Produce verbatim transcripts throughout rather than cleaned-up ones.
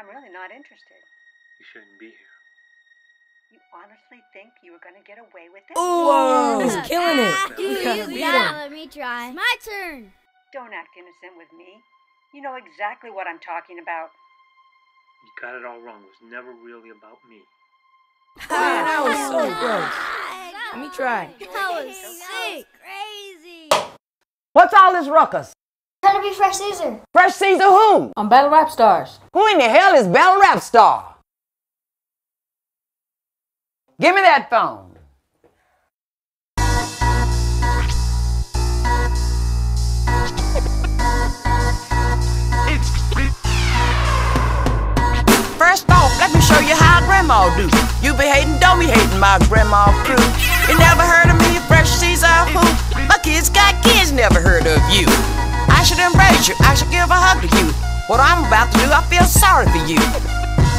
I'm really not interested. You shouldn't be here. You honestly think you were going to get away with it? Whoa! He's killing it! You, you, yeah, let me try. It's my turn! Don't act innocent with me. You know exactly what I'm talking about. You got it all wrong. It was never really about me. Wow, that was so gross. Let me try. That was sick. Crazy. What's all this ruckus? How to be Fresh Caesar. Fresh Caesar who? On Battle Rap Stars. Who in the hell is Battle Rap Star? Give me that phone. First off, let me show you how grandma do. You be hating, don't be hating my grandma crew. You never heard of me, Fresh Caesar who? My kids got kids, never heard of you. I should embrace you, I should give a hug to you. What I'm about to do, I feel sorry for you.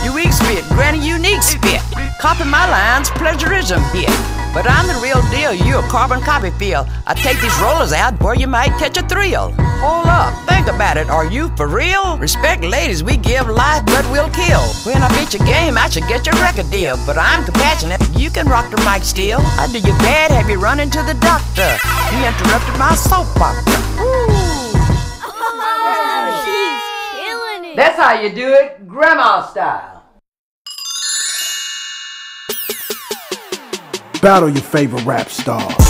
You weak spit, granny unique spit. Copy my lines, plagiarism here. But I'm the real deal, you a carbon copy feel. I take these rollers out where you might catch a thrill. Hold up, think about it, are you for real? Respect ladies, we give life but we'll kill. When I beat your game, I should get your record deal. But I'm compassionate, you can rock the mic still. I do you bad, have you run into the doctor? You interrupted my soap opera. Oh, she's killing it. That's how you do it, grandma style. Battle your favorite rap star.